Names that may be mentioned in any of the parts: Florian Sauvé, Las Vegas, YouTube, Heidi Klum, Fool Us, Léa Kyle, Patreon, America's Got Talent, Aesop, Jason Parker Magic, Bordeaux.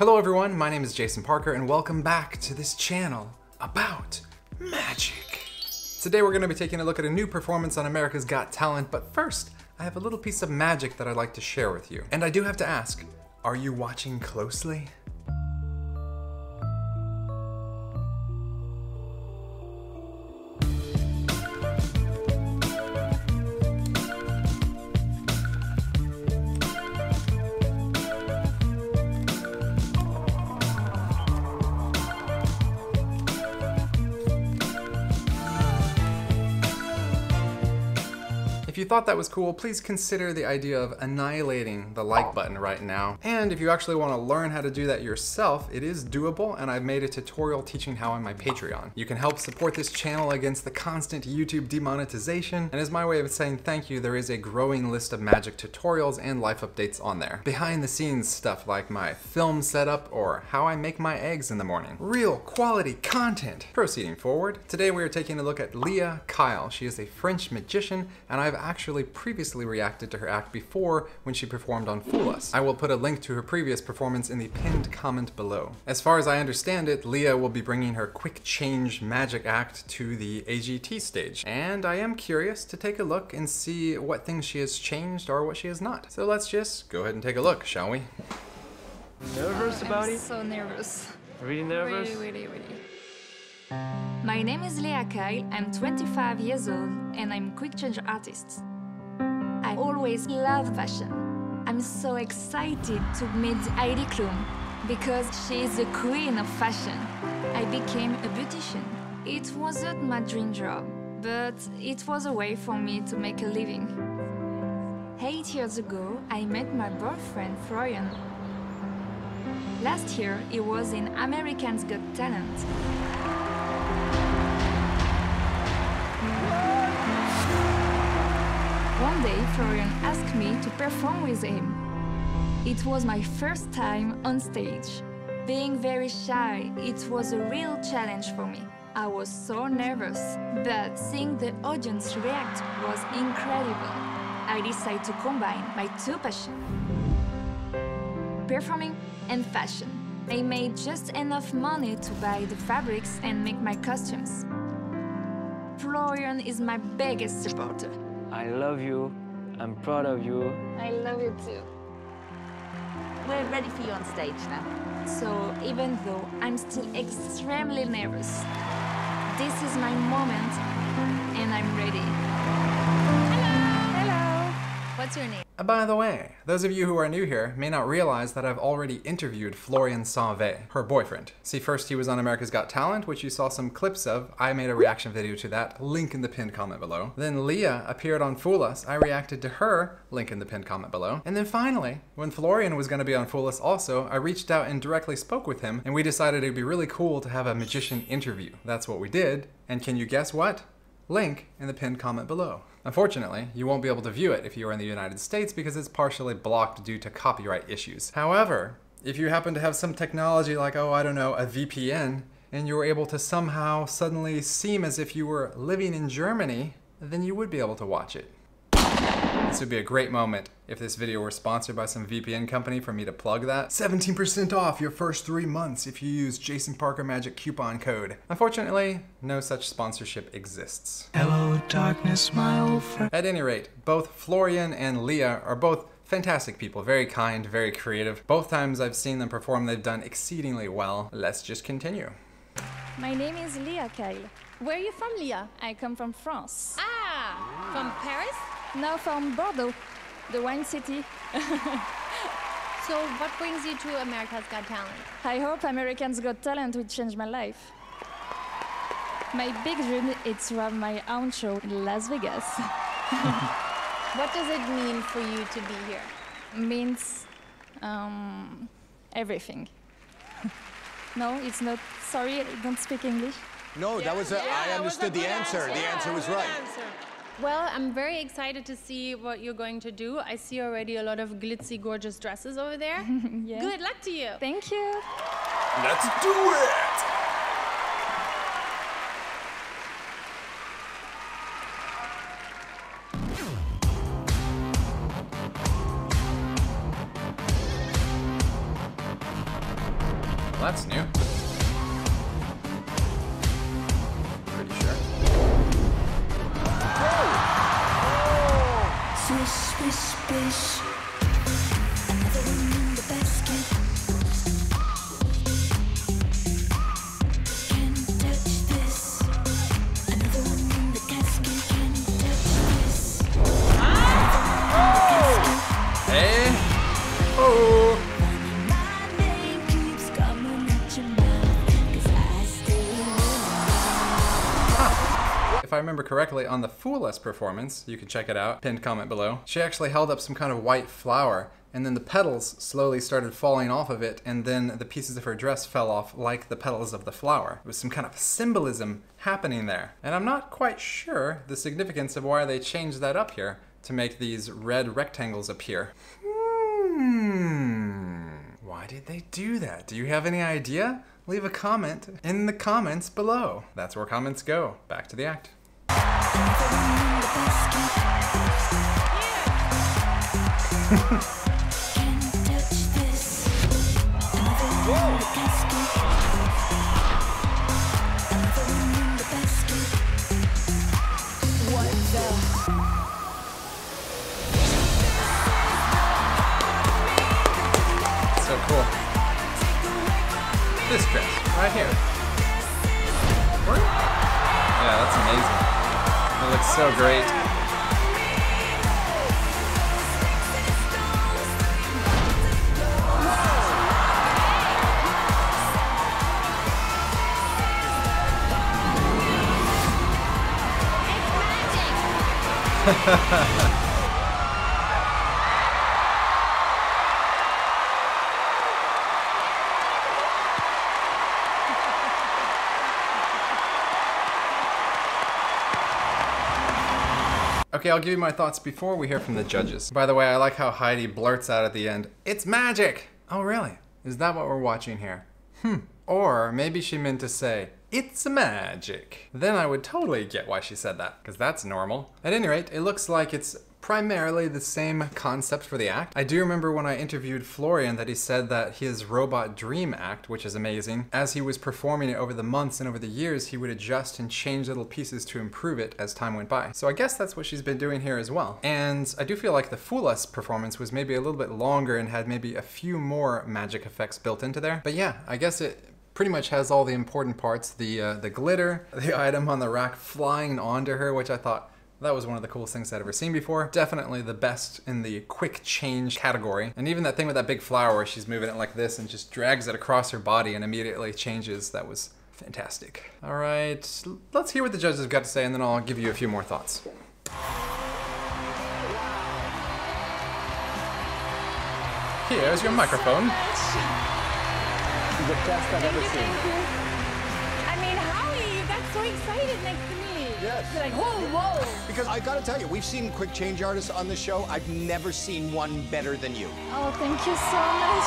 Hello everyone, my name is Jason Parker and welcome back to this channel about magic. Today we're going to be taking a look at a new performance on America's Got Talent, but first I have a little piece of magic that I'd like to share with you. And I do have to ask, are you watching closely? If you thought that was cool, please consider the idea of annihilating the like button right now. And if you actually want to learn how to do that yourself, it is doable, and I've made a tutorial teaching how on my Patreon. You can help support this channel against the constant YouTube demonetization, and as my way of saying thank you, there is a growing list of magic tutorials and life updates on there. Behind the scenes stuff like my film setup or how I make my eggs in the morning. Real quality content! Proceeding forward, today we are taking a look at Léa Kyle. She is a French magician, and I've actually previously reacted to her act before when she performed on Fool Us. I will put a link to her previous performance in the pinned comment below. As far as I understand it, Léa will be bringing her quick change magic act to the AGT stage, and I am curious to take a look and see what things she has changed or what she has not. So let's just go ahead and take a look, shall we? Nervous about it? I'm so nervous. Really nervous? Really, really, really. My name is Léa Kyle, I'm 25 years old, and I'm a quick change artist. I always love fashion. I'm so excited to meet Heidi Klum, because she is the queen of fashion. I became a beautician. It wasn't my dream job, but it was a way for me to make a living. 8 years ago, I met my boyfriend, Florian. Last year, he was in America's Got Talent. One day, Florian asked me to perform with him. It was my first time on stage. Being very shy, it was a real challenge for me. I was so nervous, but seeing the audience react was incredible. I decided to combine my two passions, performing and fashion. I made just enough money to buy the fabrics and make my costumes. Florian is my biggest supporter. I love you. I'm proud of you. I love you too. We're ready for you on stage now. So even though I'm still extremely nervous, this is my moment and I'm ready. Hello! Hello! What's your name? By the way, those of you who are new here may not realize that I've already interviewed Florian Sauvé, her boyfriend. See, first he was on America's Got Talent, which you saw some clips of. I made a reaction video to that, link in the pinned comment below. Then Léa appeared on Fool Us. I reacted to her, link in the pinned comment below. And then finally, when Florian was gonna be on Fool Us also, I reached out and directly spoke with him, and we decided it'd be really cool to have a magician interview. That's what we did, and can you guess what? Link in the pinned comment below. Unfortunately, you won't be able to view it if you are in the United States because it's partially blocked due to copyright issues. However, if you happen to have some technology like, oh, I don't know, a VPN, and you were able to somehow suddenly seem as if you were living in Germany, then you would be able to watch it. This would be a great moment if this video were sponsored by some VPN company for me to plug that. 17% off your first 3 months if you use Jason Parker Magic coupon code. Unfortunately, no such sponsorship exists. Hello, darkness, my old friend. At any rate, both Florian and Léa are both fantastic people, very kind, very creative. Both times I've seen them perform, they've done exceedingly well. Let's just continue. My name is Léa Kyle. Where are you from, Léa? I come from France. Ah, from Paris? Now from Bordeaux, the wine city. So what brings you to America's Got Talent? I hope America's Got Talent will change my life. My big dream is to have my own show in Las Vegas. What does it mean for you to be here? Means everything. No, it's not. Sorry, I don't speak English. No, yeah, that was. I understood the answer. Answer. The answer was right. Answer. Well, I'm very excited to see what you're going to do. I see already a lot of glitzy, gorgeous dresses over there. Yeah. Good luck to you. Thank you. Let's do it! that's new. Pretty sure. Oh! Swish, swish, swish. Another one in the basket. Can't touch this. Another one in the casket. Can't touch this. Ah! Oh! Hey! Oh! If I remember correctly, on the Fool Us performance, you can check it out, pinned comment below, she actually held up some kind of white flower, and then the petals slowly started falling off of it, and then the pieces of her dress fell off like the petals of the flower. It was some kind of symbolism happening there. And I'm not quite sure the significance of why they changed that up here to make these red rectangles appear. Why did they do that? Do you have any idea? Leave a comment in the comments below. That's where comments go. Back to the act. So cool. This dress right here. Yeah, that's amazing. It looks so great. Okay, I'll give you my thoughts before we hear from the judges. By the way, I like how Heidi blurts out at the end, "It's magic!" Oh, really? Is that what we're watching here? Or maybe she meant to say, "It's magic." Then I would totally get why she said that, because that's normal. At any rate, it looks like it's primarily the same concept for the act. I do remember when I interviewed Florian that he said that his Robot Dream act, which is amazing, as he was performing it over the months and over the years, he would adjust and change little pieces to improve it as time went by. So I guess that's what she's been doing here as well. And I do feel like the Fool Us performance was maybe a little bit longer and had maybe a few more magic effects built into there. But yeah, I guess it pretty much has all the important parts, the glitter, the item on the rack flying onto her, which I thought, that was one of the coolest things I'd ever seen before. Definitely the best in the quick change category. And even that thing with that big flower where she's moving it like this and just drags it across her body and immediately changes, that was fantastic. All right, let's hear what the judges have got to say and then I'll give you a few more thoughts. Here's your microphone. This is the best I've ever seen. I mean, Howie, that's so exciting. Like, yes. Like, whoa, whoa. Because I gotta tell you, we've seen quick change artists on the show. I've never seen one better than you. Oh, thank you so much.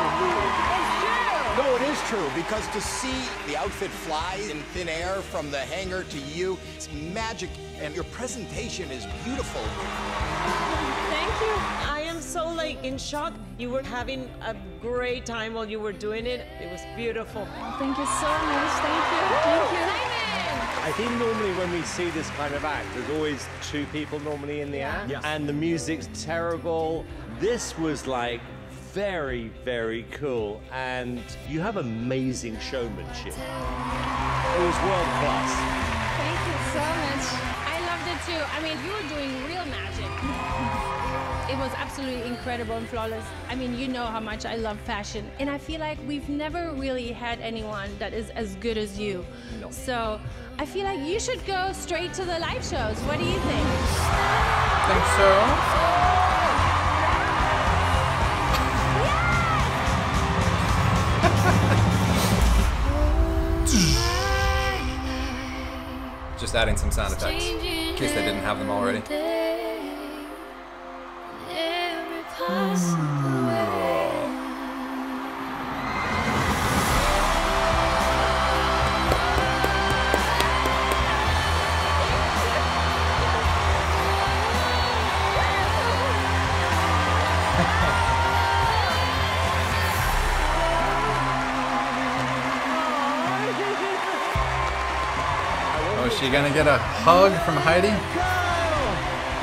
Absolutely. It's true. No, it is true, because to see the outfit fly in thin air from the hanger to you, it's magic, and your presentation is beautiful. Thank you. I am so, like, in shock. You were having a great time while you were doing it. It was beautiful. Oh, thank you so much. Thank you. Woo. Thank you. I think normally when we see this kind of act, there's always two people normally in the act, yes, and the music's terrible. This was like very, very cool, and you have amazing showmanship. It was world class. Thank you so much. I loved it too. I mean, you were doing real magic. It was absolutely incredible and flawless. I mean, you know how much I love fashion. And I feel like we've never really had anyone that is as good as you. No. So I feel like you should go straight to the live shows. What do you think? Think so? Yes! Just adding some sound effects, in case they didn't have them already. She gonna get a hug from Heidi?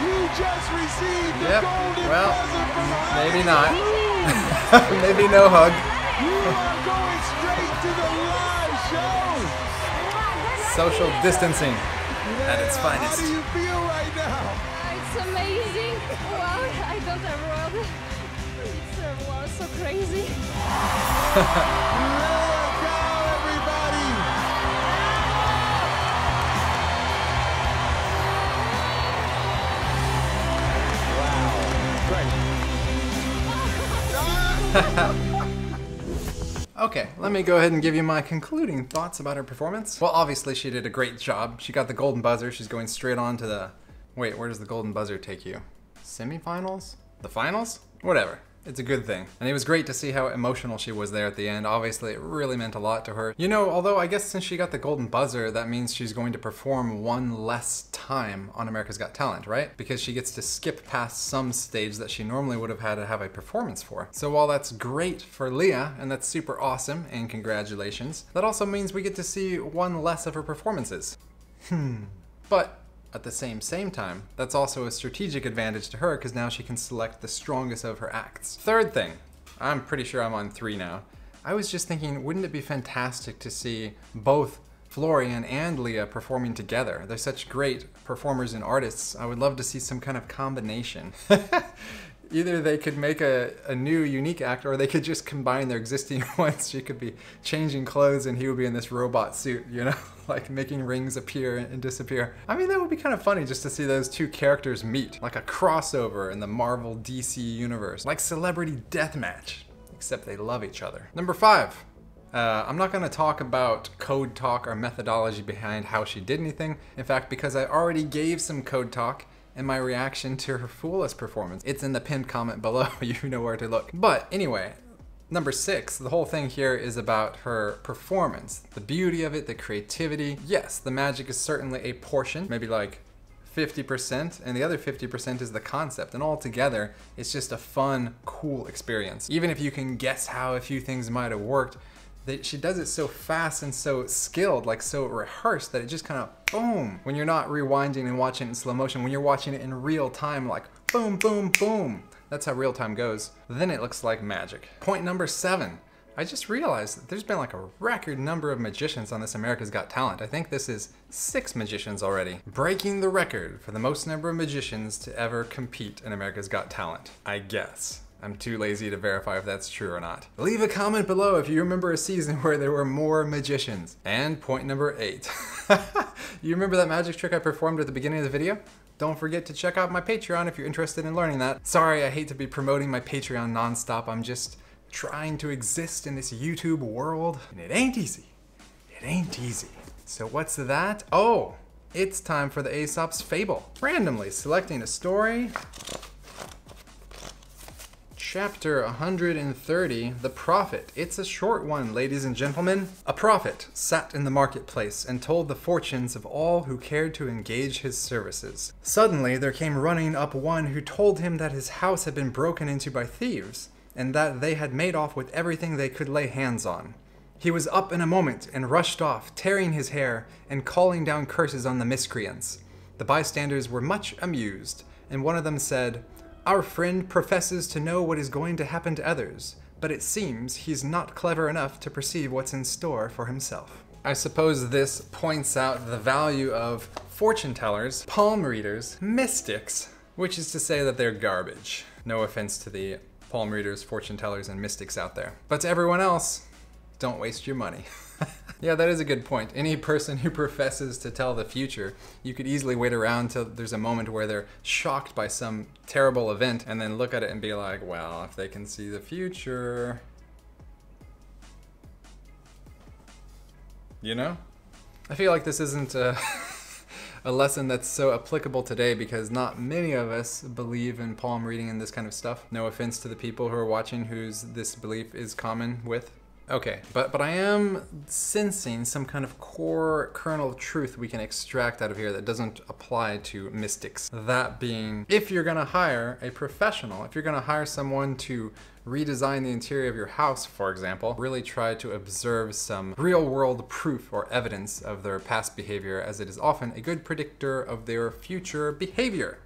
You just received the golden present from Heidi. Maybe not. Maybe no hug. You are going straight to the live show. Social distancing at its finest. How do you feel right now? It's amazing. Wow, I don't have words. It's wow, so crazy. Okay, let me go ahead and give you my concluding thoughts about her performance. Well, obviously she did a great job. She got the golden buzzer. She's going straight on to the... Wait, where does the golden buzzer take you? Semifinals? The finals? Whatever. It's a good thing. And it was great to see how emotional she was there at the end. Obviously, it really meant a lot to her. You know, although I guess since she got the golden buzzer, that means she's going to perform one less time on America's Got Talent, right? Because she gets to skip past some stage that she normally would have had to have a performance for. So while that's great for Léa, and that's super awesome, and congratulations, that also means we get to see one less of her performances. But at the same time, that's also a strategic advantage to her because now she can select the strongest of her acts. Third thing, I'm pretty sure I'm on 3 now. I was just thinking, wouldn't it be fantastic to see both Florian and Léa performing together? They're such great performers and artists. I would love to see some kind of combination. Either they could make a new unique act, or they could just combine their existing ones. She could be changing clothes and he would be in this robot suit, you know, like making rings appear and disappear. I mean, that would be kind of funny just to see those two characters meet, like a crossover in the Marvel DC universe, like Celebrity Deathmatch, except they love each other. Number 5, I'm not gonna talk about code talk or methodology behind how she did anything. In fact, because I already gave some code talk and my reaction to her Fool Us performance. It's in the pinned comment below, you know where to look. But anyway, number 6, the whole thing here is about her performance, the beauty of it, the creativity. Yes, the magic is certainly a portion, maybe like 50%, and the other 50% is the concept, and all together, it's just a fun, cool experience. Even if you can guess how a few things might have worked, she does it so fast and so skilled, like so rehearsed, that it just kind of boom. When you're not rewinding and watching it in slow motion, when you're watching it in real time, like boom, boom, boom. That's how real time goes. Then it looks like magic. Point number 7. I just realized that there's been like a record number of magicians on this America's Got Talent. I think this is 6 magicians already. Breaking the record for the most number of magicians to ever compete in America's Got Talent, I guess. I'm too lazy to verify if that's true or not. Leave a comment below if you remember a season where there were more magicians. And point number 8. You remember that magic trick I performed at the beginning of the video? Don't forget to check out my Patreon if you're interested in learning that. Sorry, I hate to be promoting my Patreon nonstop. I'm just trying to exist in this YouTube world. And it ain't easy. It ain't easy. So what's that? Oh, it's time for the Aesop's Fable. Randomly selecting a story. Chapter 130, The Prophet. It's a short one, ladies and gentlemen. A prophet sat in the marketplace and told the fortunes of all who cared to engage his services. Suddenly there came running up one who told him that his house had been broken into by thieves, and that they had made off with everything they could lay hands on. He was up in a moment and rushed off, tearing his hair and calling down curses on the miscreants. The bystanders were much amused, and one of them said, "Our friend professes to know what is going to happen to others, but it seems he's not clever enough to perceive what's in store for himself." I suppose this points out the value of fortune tellers, palm readers, mystics, which is to say that they're garbage. No offense to the palm readers, fortune tellers, and mystics out there. But to everyone else, don't waste your money. Yeah, that is a good point. Any person who professes to tell the future, you could easily wait around till there's a moment where they're shocked by some terrible event and then look at it and be like, well, if they can see the future, you know? I feel like this isn't a lesson that's so applicable today because not many of us believe in palm reading and this kind of stuff. No offense to the people who are watching whose this belief is common with. Okay, but I am sensing some kind of core kernel of truth we can extract out of here that doesn't apply to mystics. That being, if you're gonna hire a professional, if you're gonna hire someone to redesign the interior of your house, for example, really try to observe some real-world proof or evidence of their past behavior, as it is often a good predictor of their future behavior.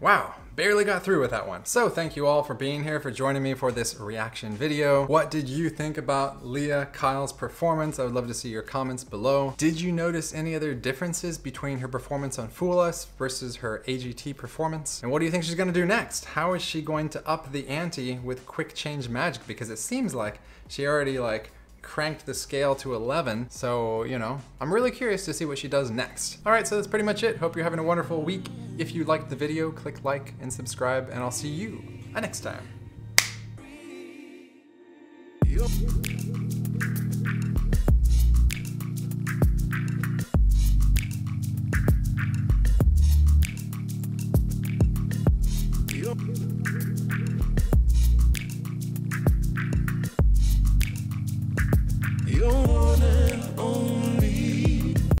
Wow, barely got through with that one. So thank you all for being here, for joining me for this reaction video. What did you think about Léa Kyle's performance? I would love to see your comments below. Did you notice any other differences between her performance on Fool Us versus her AGT performance? And what do you think she's gonna do next? How is she going to up the ante with quick change magic? Because it seems like she already cranked the scale to 11, so you know, I'm really curious to see what she does next. All right, so that's pretty much it. Hope you're having a wonderful week. If you liked the video, click like and subscribe, and I'll see you next time. Yep.